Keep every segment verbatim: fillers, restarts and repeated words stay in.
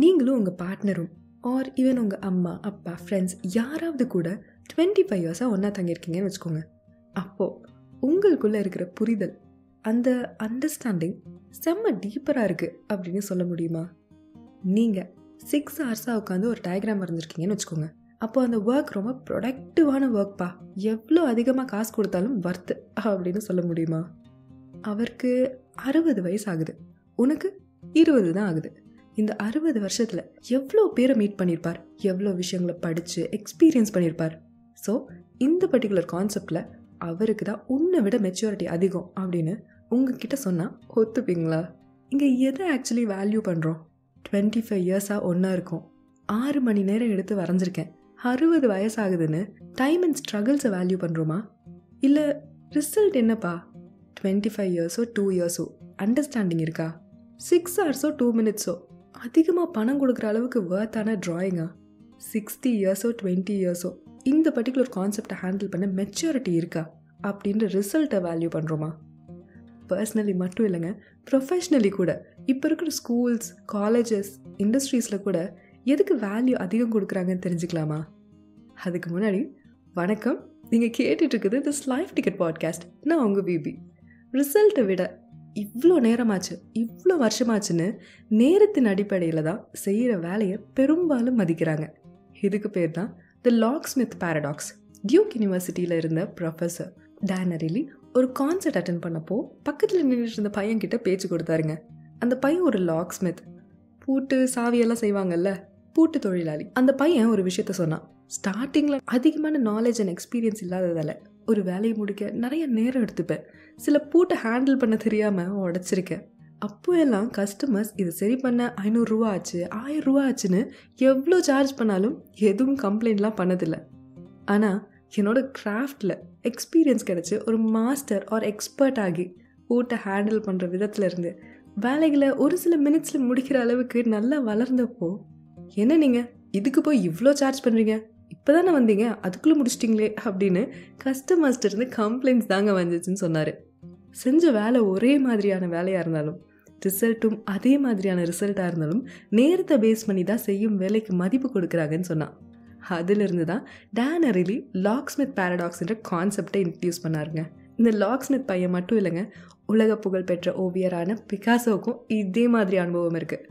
நீங்களும் உங்கள் பார்ட்னரும் R even உங்கள் அம்மா அப்பா ஃப்ரெண்ட்ஸ் யாராவது கூட டுவெண்ட்டி ஃபைவ் இயர்ஸாக ஒன்றா தங்கியிருக்கீங்கன்னு வச்சுக்கோங்க. அப்போது உங்களுக்குள்ளே இருக்கிற புரிதல், அந்த அண்டர்ஸ்டாண்டிங் செம்ம டீப்பராக இருக்குது அப்படின்னு சொல்ல முடியுமா? நீங்கள் சிக்ஸ் ஹவர்ஸாக உட்காந்து ஒரு டயக்ராம் வரைஞ்சிருக்கீங்கன்னு வச்சுக்கோங்க. அப்போது அந்த ஒர்க் ரொம்ப ப்ரொடக்டிவான ஒர்க்பா, எவ்வளோ அதிகமாக காசு கொடுத்தாலும் வர்த்து அப்படின்னு சொல்ல முடியுமா? அவருக்கு அறுபது வயசு ஆகுது, உனக்கு இருபது தான் ஆகுது. இந்த அறுபது வருஷத்தில் எவ்வளோ பேரை மீட் பண்ணியிருப்பார், எவ்வளோ விஷயங்களை படித்து எக்ஸ்பீரியன்ஸ் பண்ணியிருப்பார். ஸோ இந்த பர்டிகுலர் கான்செப்டில் அவருக்கு தான் உன்னை விட மெச்சூரிட்டி அதிகம் அப்படின்னு உங்ககிட்ட சொன்னால் ஒத்துப்பீங்களா? இங்கே எதை ஆக்சுவலி வேல்யூ பண்ணுறோம்? டுவெண்ட்டி ஃபைவ் இயர்ஸாக ஒன்றா இருக்கும், ஆறு மணி நேரம் எடுத்து வரைஞ்சிருக்கேன், அறுபது வயசாகுதுன்னு டைம் அண்ட் ஸ்ட்ரகிள்ஸை வேல்யூ பண்ணுறோமா? இல்லை ரிசல்ட் என்னப்பா? டுவெண்ட்டி ஃபைவ் இயர்ஸோ டூ இயர்ஸோ அண்டர்ஸ்டாண்டிங் இருக்கா? சிக்ஸ் ஹவர்ஸோ டூ மினிட்ஸோ அதிகமாக பணம் கொடுக்குற அளவுக்கு வேர்த்தான ட்ராயிங்கா? சிக்ஸ்டி இயர்ஸோ டுவெண்ட்டி இயர்ஸோ இந்த பர்டிகுலர் கான்செப்டை ஹேண்டில் பண்ண மெச்சூரிட்டி இருக்கா அப்படின்ற ரிசல்ட்டை வேல்யூ பண்ணுறோமா? பர்சனலி மட்டும் இல்லைங்க, ப்ரொஃபஷ்னலி கூட இப்போ இருக்கிற ஸ்கூல்ஸ், காலேஜஸ், இண்டஸ்ட்ரீஸில் கூட எதுக்கு வேல்யூ அதிகம் கொடுக்குறாங்கன்னு தெரிஞ்சுக்கலாமா? அதுக்கு முன்னாடி வணக்கம், நீங்கள் கேட்டுட்ருக்குது திஸ் லைஃப் டிக்கெட் பாட்காஸ்ட். நான் உங்கள் பிபி. ரிசல்ட்டை விட இவ்வளோ நேரமாச்சு, இவ்வளோ வருஷமாச்சுன்னு நேரத்தின் அடிப்படையில் தான் செய்கிற வேலையை பெரும்பாலும் மதிக்கிறாங்க. இதுக்கு பேர் தான் தி லாக்ஸ்மித் பேரடாக்ஸ். டியூக் யூனிவர்சிட்டியில் இருந்த ப்ரொஃபஸர் டேனரிலி ஒரு கான்சர்ட் அட்டன் பண்ணப்போ பக்கத்தில் நின்றுட்டு இருந்த பையன்கிட்ட பேச்சு கொடுத்தாருங்க. அந்த பையன் ஒரு லாக்ஸ்மித், பூட்டு சாவியெல்லாம் செய்வாங்கல்ல, பூட்டு தொழிலாளி. அந்த பையன் ஒரு விஷயத்த சொன்னான். ஸ்டார்டிங்கில் அதிகமான நாலேஜ் அண்ட் எக்ஸ்பீரியன்ஸ் இல்லாததால் ஒரு வேலையை முடிக்க நிறைய நேரம் எடுத்துப்பேன், சில பூட்டை ஹேண்டில் பண்ண தெரியாமல் உடச்சிருக்கேன். அப்போ எல்லாம் கஸ்டமர்ஸ் இதை சரி பண்ண ஐநூறுரூவா ஆச்சு, ஆயிரம் ரூபா ஆச்சுன்னு எவ்வளோ சார்ஜ் பண்ணாலும் எதுவும் கம்ப்ளைண்ட்லாம் பண்ணதில்லை. ஆனால் என்னோடய கிராஃப்டில் எக்ஸ்பீரியன்ஸ் கிடச்சி ஒரு மாஸ்டர் ஆர் எக்ஸ்பர்ட் ஆகி பூட்டை ஹேண்டில் பண்ணுற விதத்துலேருந்து வேலைகளை ஒரு சில மினிட்ஸில் முடிக்கிற அளவுக்கு நல்லா வளர்ந்தப்போ, என்ன நீங்கள் இதுக்கு போய் இவ்வளோ சார்ஜ் பண்ணுறீங்க, இப்போ தானே வந்தீங்க அதுக்குள்ளே முடிச்சிட்டிங்களே அப்படின்னு கஸ்டமர்ஸ்டருந்து கம்ப்ளைண்ட்ஸ் தாங்க வந்துச்சுன்னு சொன்னார். செஞ்ச வேலை ஒரே மாதிரியான வேலையாக இருந்தாலும், ரிசல்ட்டும் அதே மாதிரியான ரிசல்ட்டாக இருந்தாலும் நேரத்தை பேஸ் பண்ணி தான் செய்யும் வேலைக்கு மதிப்பு கொடுக்குறாங்கன்னு சொன்னான். அதிலிருந்து தான் டேனரிலி லாக்ஸ்மித் பேரடாக்ஸ்ன்ற கான்செப்டை இன்ட்ரடியூஸ் பண்ணாருங்க. இந்த லாக்ஸ்மித் பையன் மட்டும் இல்லைங்க, உலக புகழ்பெற்ற ஓவியரான பிகாசோவுக்கும் இதே மாதிரி அனுபவம் இருக்குது.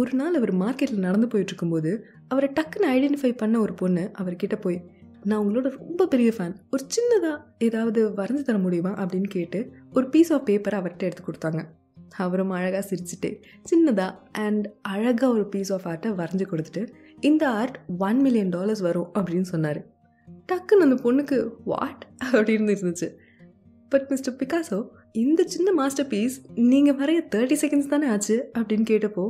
ஒரு நாள் அவர் மார்க்கெட்டில் நடந்து போயிட்டுருக்கும்போது அவரை டக்குன்னு ஐடென்டிஃபை பண்ண ஒரு பொண்ணு அவர்கிட்ட போய், நான் உங்களோட ரொம்ப பெரிய ஃபேன், ஒரு சின்னதாக ஏதாவது வரைஞ்சி தர முடியுமா அப்படின்னு கேட்டு ஒரு பீஸ் ஆஃப் பேப்பரை அவர்கிட்ட எடுத்து கொடுத்தாங்க. அவரும் அழகாக சிரிச்சுட்டு சின்னதாக அண்ட் அழகாக ஒரு பீஸ் ஆஃப் ஆர்ட்டை வரைஞ்சி கொடுத்துட்டு, இந்த ஆர்ட் ஒன் மில்லியன் டாலர்ஸ் வரும் அப்படின்னு சொன்னார். டக்குன்னு அந்த பொண்ணுக்கு வாட் அப்படின்னு இருந்துச்சு. பட் மிஸ்டர் பிகாசோ, இந்த சின்ன மாஸ்டர் பீஸ் நீங்கள் வரைய தேர்ட்டி செகண்ட்ஸ் தானே ஆச்சு அப்படின்னு கேட்டப்போ,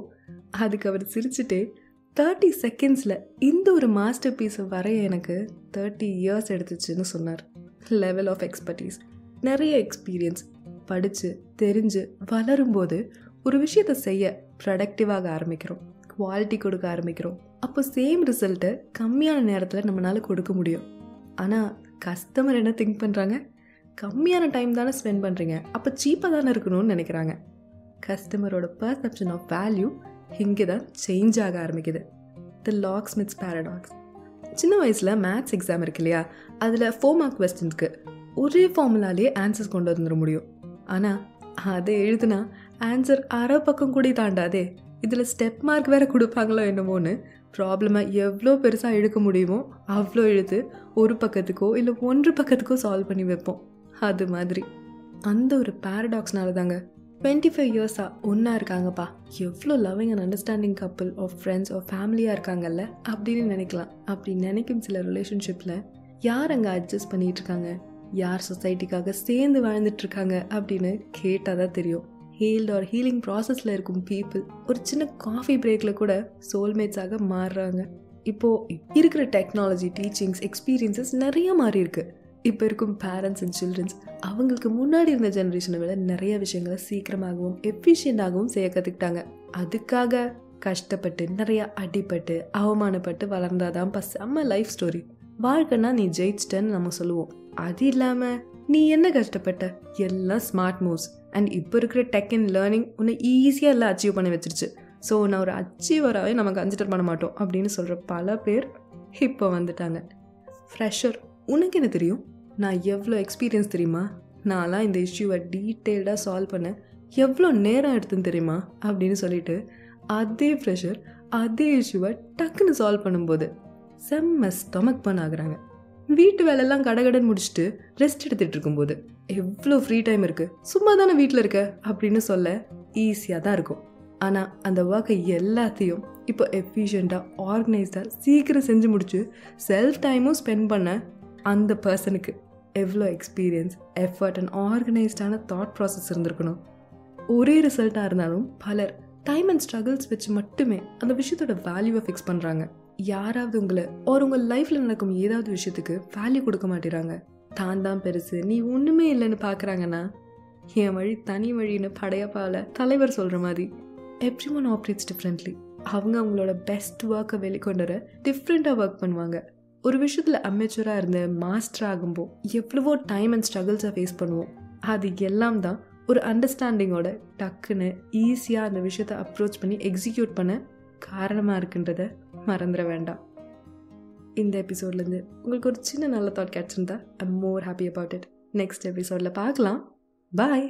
அதுக்கு அவர் சிரிச்சுட்டு, தேர்ட்டி செகண்ட்ஸில் இந்த ஒரு மாஸ்டர் பீஸை வரைய எனக்கு தேர்ட்டி இயர்ஸ் எடுத்துச்சுன்னு சொன்னார். லெவல் ஆஃப் எக்ஸ்பர்டீஸ், நிறைய எக்ஸ்பீரியன்ஸ், படித்து தெரிஞ்சு வளரும்போது ஒரு விஷயத்தை செய்ய ப்ரொடக்டிவாக ஆரம்பிக்கிறோம், குவாலிட்டி கொடுக்க ஆரம்பிக்கிறோம். அப்போ சேம் ரிசல்ட்டை கம்மியான நேரத்தில் நம்மளால் கொடுக்க முடியும். ஆனால் கஸ்டமர் என்ன திங்க் பண்ணுறாங்க? கம்மியான டைம் தானே ஸ்பெண்ட் பண்ணுறீங்க, அப்போ சீப்பாக தானே இருக்கணும்னு நினைக்கிறாங்க. கஸ்டமரோட பர்செப்ஷன் ஆஃப் வேல்யூ இங்கே தான் சேஞ்ச் ஆக ஆரம்பிக்குது. The locksmith's paradox. சின்ன வயசில் மேத்ஸ் எக்ஸாம் இருக்கு இல்லையா, அதில் ஃபோர் மார்க் கொஸ்டின்ஸ்க்கு ஒரே ஃபார்முலாலேயே ஆன்சர்ஸ் கொண்டு வந்துட முடியும். ஆனால் அதை எழுதுனா ஆன்சர் அரை பக்கம் கூட தாண்டாதே, இதில் ஸ்டெப் மார்க் வேறு கொடுப்பாங்களோ என்னமோன்னு ப்ராப்ளமை எவ்வளோ பெருசாக எடுக்க முடியுமோ அவ்வளோ எழுத்து ஒரு பக்கத்துக்கோ இல்லை ஒன்று பக்கத்துக்கோ சால்வ் பண்ணி வைப்போம். அது மாதிரி அந்த ஒரு பேரடாக்ஸ்னால தாங்க டுவெண்ட்டி ஃபைவ் இயர்ஸாக ஒன்றா இருக்காங்கப்பா, எவ்வளோ loving and understanding couple of friends of ஃபேமிலியாக இருக்காங்கல்ல அப்படின்னு நினைக்கலாம். அப்படி நினைக்கும் சில ரிலேஷன்ஷிப்பில் யார் அங்கே அட்ஜஸ்ட் பண்ணிகிட்ருக்காங்க, யார் சொசைட்டிக்காக சேர்ந்து வாழ்ந்துட்டுருக்காங்க அப்படின்னு கேட்டால் தான் தெரியும். ஹீல்ட் ஆர் ஹீலிங் ப்ராசஸில் இருக்கும் பீப்புள் ஒரு சின்ன காஃபி பிரேக்கில் கூட சோல்மேட்ஸாக மாறுறாங்க. இப்போது இருக்கிற டெக்னாலஜி, டீச்சிங்ஸ், எக்ஸ்பீரியன்ஸஸ் நிறையா மாறி இருக்குது. இப்போ இருக்கும் பேரண்ட்ஸ் அண்ட் சில்ட்ரன்ஸ் அவங்களுக்கு முன்னாடி இருந்த ஜென்ரேஷனை விட நிறைய விஷயங்களை சீக்கிரமாகவும் எஃபிஷியண்டாகவும் செய்ய கற்றுக்கிட்டாங்க. அதுக்காக கஷ்டப்பட்டு நிறையா அடிப்பட்டு அவமானப்பட்டு வளர்ந்தாதான் பஸ் செம்ம லைஃப் ஸ்டோரி. வாழ்க்கைன்னா நீ ஜெயிச்சிட்டன்னு நம்ம சொல்லுவோம். அது இல்லாமல் நீ என்ன கஷ்டப்பட்ட, எல்லாம் ஸ்மார்ட் மூவ்ஸ். அண்ட் இப்போ இருக்கிற டெக் அண்ட் லேர்னிங் உன்னை ஈஸியாக எல்லாம் அச்சீவ் பண்ண வச்சிருச்சு. ஸோ நான் ஒரு அச்சீவராகவே நம்ம கன்சிடர் பண்ண மாட்டோம் அப்படின்னு சொல்கிற பல பேர் இப்போ வந்துட்டாங்க. ஃப்ரெஷர், உனக்கு என்ன தெரியும், நான் எவ்வளோ எக்ஸ்பீரியன்ஸ் தெரியுமா, நான்லாம் இந்த இஷ்யூவை டீட்டெயில்டாக சால்வ் பண்ண எவ்வளோ நேரம் எடுத்துன்னு தெரியுமா அப்படின்னு சொல்லிட்டு அதே ஃப்ரெஷர் அதே இஷ்யூவை டக்குன்னு சால்வ் பண்ணும்போது செம்ம ஸ்டொமக் பண்ண ஆகுறாங்க. வீட்டு வேலையெல்லாம் கடகடன் முடிச்சுட்டு ரெஸ்ட் எடுத்துகிட்டு இருக்கும்போது எவ்வளோ ஃப்ரீ டைம் இருக்குது, சும்மா தானே வீட்டில் இருக்க அப்படின்னு சொல்ல ஈஸியாக தான் இருக்கும். ஆனால் அந்த ஒர்க்கை எல்லாத்தையும் இப்போ எஃபிஷியண்ட்டாக ஆர்கனைஸ்டாக சீக்கிரம் செஞ்சு முடிச்சு செல்ஃப் டைமும் ஸ்பெண்ட் பண்ண அந்த பர்சனுக்கு எவ்வளோ எக்ஸ்பீரியன்ஸ், எஃபர்ட் அண்ட் ஆர்கனைஸ்டான தாட் ப்ராசஸ் இருந்திருக்கணும். ஒரே ரிசல்ட்டாக இருந்தாலும் பலர் டைம் அண்ட் ஸ்ட்ரகிள்ஸ் வச்சு மட்டுமே அந்த விஷயத்தோட வேல்யூவை ஃபிக்ஸ் பண்ணுறாங்க. யாராவது உங்களை ஒரு உங்கள் லைஃப்பில் நடக்கும் ஏதாவது விஷயத்துக்கு வேல்யூ கொடுக்க மாட்டேறாங்க. தான் தான் பெருசு, நீ ஒன்றுமே இல்லைன்னு பார்க்குறாங்கன்னா என் வழி தனி வழின்னு படையப்பால தலைவர் சொல்கிற மாதிரி எவ்ரிஒன் ஆப்ரேட்ஸ் டிஃப்ரெண்ட்லி. அவங்க அவங்களோட பெஸ்ட் ஒர்க்கை வெளிக்கொண்டு வர டிஃப்ரெண்ட்டாக ஒர்க் பண்ணுவாங்க. ஒரு விஷயத்தில் அமெச்சூராக இருந்து மாஸ்டர் ஆகும்போது எவ்வளவோ டைம் அண்ட் ஸ்ட்ரகிள்ஸை ஃபேஸ் பண்ணுவோம். அது எல்லாம் தான் ஒரு அண்டர்ஸ்டாண்டிங்கோட டக்குன்னு ஈஸியாக அந்த விஷயத்தை அப்ரோச் பண்ணி எக்ஸிக்யூட் பண்ண காரணமாக இருக்குன்றத மறந்துட வேண்டாம். இந்த எபிசோட்லேருந்து உங்களுக்கு ஒரு சின்ன நல்ல தாட் கேட்ச்சிருந்தா I am more happy about it. Next எபிசோடில் பார்க்கலாம். பாய்.